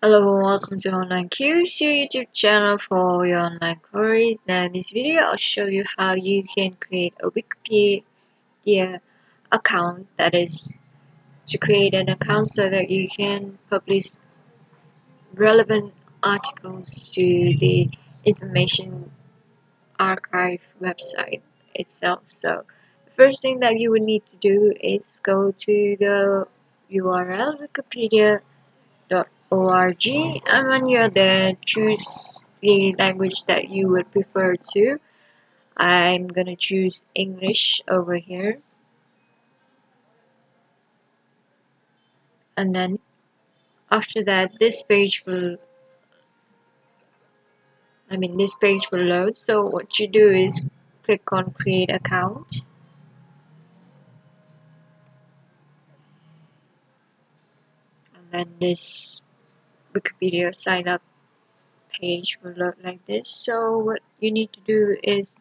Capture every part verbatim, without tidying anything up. Hello, welcome to Online Cues, your YouTube channel for your online queries. Now in this video, I'll show you how you can create a Wikipedia account. That is, to create an account so that you can publish relevant articles to the information archive website itself. So the first thing that you would need to do is go to the U R L wikipedia dot org, and when you're there, choose the language that you would prefer to. I'm gonna choose English over here, and then after that this page will I mean this page will load. So what you do is click on create account. Then this Wikipedia sign up page will look like this. So what you need to do is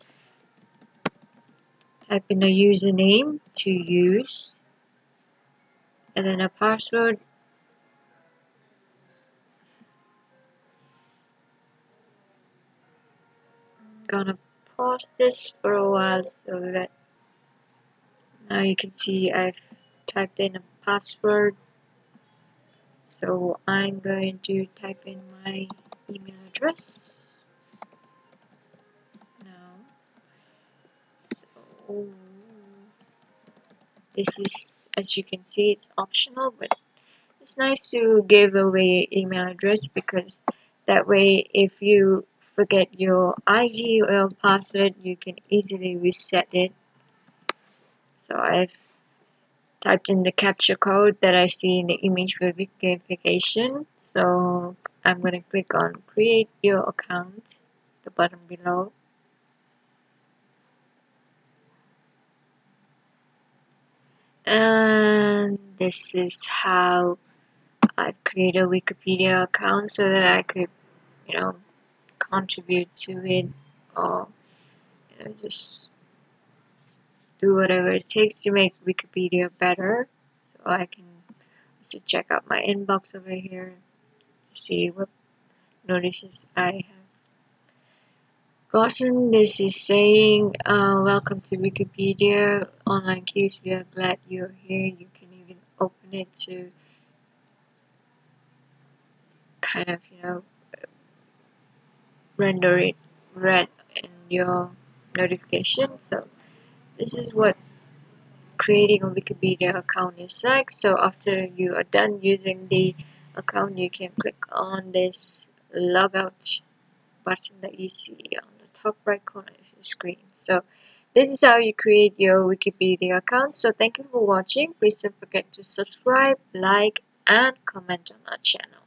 type in a username to use, and then a password, I'm gonna pause this for a while so that now you can see I've typed in a password. So I'm going to type in my email address now. So this is, as you can see, it's optional, but it's nice to give away email address, because that way if you forget your I D or your password, you can easily reset it. So I've typed in the CAPTCHA code that I see in the image verification. So I'm going to click on create your account, the button below. And this is how I've created a Wikipedia account so that I could, you know, contribute to it, or, you know, just do whatever it takes to make Wikipedia better. So I can also check out my inbox over here to see what notices I have gotten. This is saying, uh, welcome to Wikipedia Online Cues. We are glad you're here. You can even open it to kind of, you know, render it red in your notification. So this is what creating a Wikipedia account is like. So after you are done using the account, you can click on this logout button that you see on the top right corner of your screen. So this is how you create your Wikipedia account. So thank you for watching. Please don't forget to subscribe, like, and comment on our channel.